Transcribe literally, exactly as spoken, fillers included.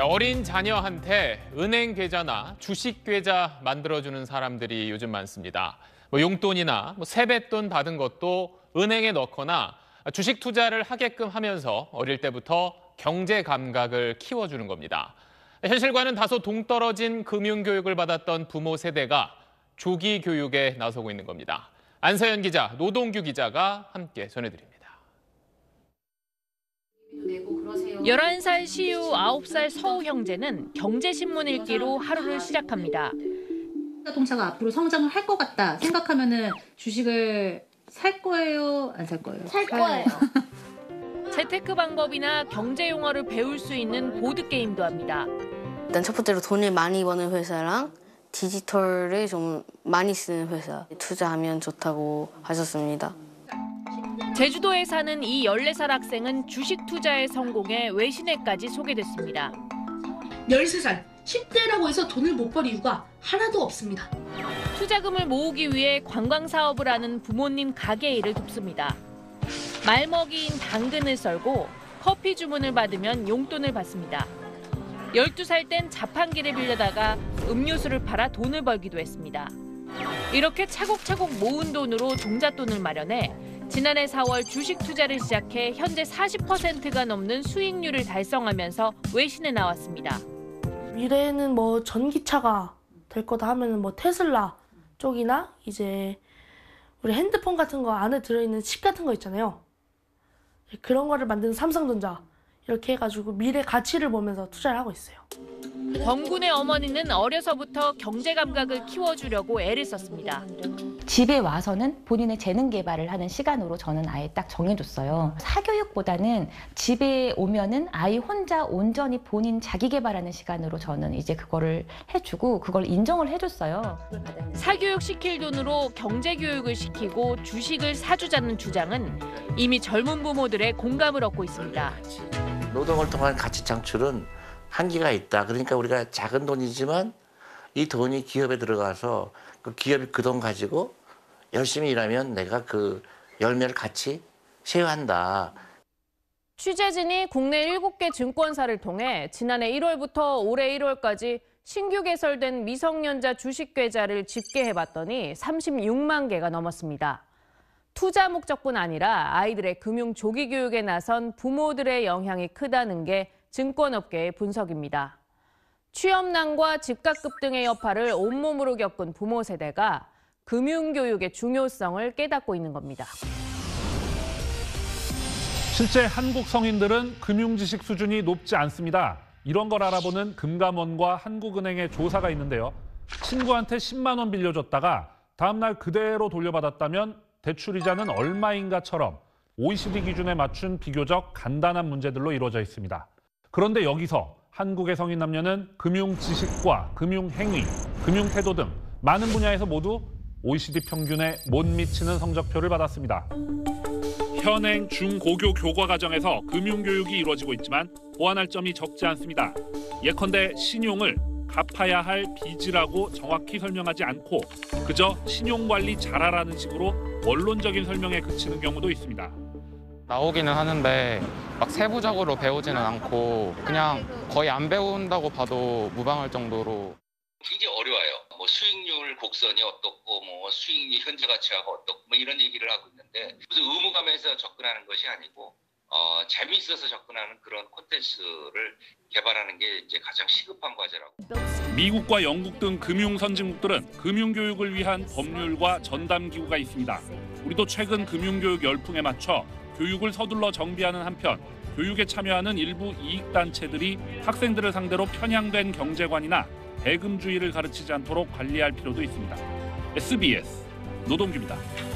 자, 어린 자녀한테 은행 계좌나 주식 계좌 만들어주는 사람들이 요즘 많습니다. 뭐 용돈이나 뭐 세뱃돈 받은 것도 은행에 넣거나 주식 투자를 하게끔 하면서 어릴 때부터 경제 감각을 키워주는 겁니다. 현실과는 다소 동떨어진 금융 교육을 받았던 부모 세대가 조기 교육에 나서고 있는 겁니다. 안서현 기자, 노동규 기자가 함께 전해드립니다. 열한 살 시우, 아홉 살 서우 형제는 경제신문 읽기로 하루를 시작합니다. 자동차가 앞으로 성장을 할 것 같다 생각하면은 주식을 살 거예요, 안 살 거예요? 살 거예요. 재테크 방법이나 경제 용어를 배울 수 있는 보드게임도 합니다. 일단 첫 번째로 돈을 많이 버는 회사랑 디지털을 좀 많이 쓰는 회사 투자하면 좋다고 하셨습니다. 제주도에 사는 이 열네 살 학생은 주식 투자에 성공해 외신에까지 소개됐습니다. 열세 살, 십 대라고 해서 돈을 못 벌 이유가 하나도 없습니다. 투자금을 모으기 위해 관광 사업을 하는 부모님 가게 일을 돕습니다. 말먹이인 당근을 썰고 커피 주문을 받으면 용돈을 받습니다. 열두 살 땐 자판기를 빌려다가 음료수를 팔아 돈을 벌기도 했습니다. 이렇게 차곡차곡 모은 돈으로 종잣돈을 마련해 지난해 사월 주식 투자를 시작해 현재 사십 퍼센트가 넘는 수익률을 달성하면서 외신에 나왔습니다. 미래에는 뭐 전기차가 될 거다 하면은 뭐 테슬라 쪽이나 이제 우리 핸드폰 같은 거 안에 들어있는 칩 같은 거 있잖아요. 그런 거를 만드는 삼성전자 이렇게 해가지고 미래 가치를 보면서 투자를 하고 있어요. 범군의 어머니는 어려서부터 경제 감각을 키워주려고 애를 썼습니다. 집에 와서는 본인의 재능 개발을 하는 시간으로 저는 아예 딱 정해줬어요. 사교육보다는 집에 오면은 아이 혼자 온전히 본인 자기 개발하는 시간으로 저는 이제 그거를 해주고 그걸 인정을 해줬어요. 사교육 시킬 돈으로 경제 교육을 시키고 주식을 사주자는 주장은 이미 젊은 부모들의 공감을 얻고 있습니다. 노동을 통한 가치 창출은 한계가 있다. 그러니까 우리가 작은 돈이지만 이 돈이 기업에 들어가서 그 기업이 그 돈 가지고 열심히 일하면 내가 그 열매를 같이 쉐어한다. 취재진이 국내 일곱 개 증권사를 통해 지난해 일월부터 올해 일월까지 신규 개설된 미성년자 주식 계좌를 집계해봤더니 삼십육만 개가 넘었습니다. 투자 목적뿐 아니라 아이들의 금융 조기 교육에 나선 부모들의 영향이 크다는 게 증권업계의 분석입니다. 취업난과 집값급 등의 여파를 온몸으로 겪은 부모 세대가 금융교육의 중요성을 깨닫고 있는 겁니다. 실제 한국 성인들은 금융 지식 수준이 높지 않습니다. 이런 걸 알아보는 금감원과 한국은행의 조사가 있는데요. 친구한테 십만 원 빌려줬다가 다음 날 그대로 돌려받았다면 대출이자는 얼마인가처럼 오이시디 기준에 맞춘 비교적 간단한 문제들로 이루어져 있습니다. 그런데 여기서 한국의 성인 남녀는 금융 지식과 금융 행위, 금융 태도 등 많은 분야에서 모두 오이시디 평균에 못 미치는 성적표를 받았습니다. 현행 중고교 교과 과정에서 금융 교육이 이루어지고 있지만 보완할 점이 적지 않습니다. 예컨대 신용을 갚아야 할 빚이라고 정확히 설명하지 않고 그저 신용 관리 잘하라는 식으로 원론적인 설명에 그치는 경우도 있습니다. 나오기는 하는데 막 세부적으로 배우지는 않고 그냥 거의 안 배운다고 봐도 무방할 정도로 굉장히 어려워요. 뭐 수익률 곡선이 어떻고 뭐 수익률 현재 가치하고 어떻고 뭐 이런 얘기를 하고 있는데 무슨 의무감에서 접근하는 것이 아니고 어, 재미있어서 접근하는 그런 콘텐츠를 개발하는 게 이제 가장 시급한 과제라고. 미국과 영국 등 금융 선진국들은 금융 교육을 위한 법률과 전담 기구가 있습니다. 우리도 최근 금융 교육 열풍에 맞춰 교육을 서둘러 정비하는 한편 교육에 참여하는 일부 이익단체들이 학생들을 상대로 편향된 경제관이나 배금주의를 가르치지 않도록 관리할 필요도 있습니다. 에스비에스 노동규입니다.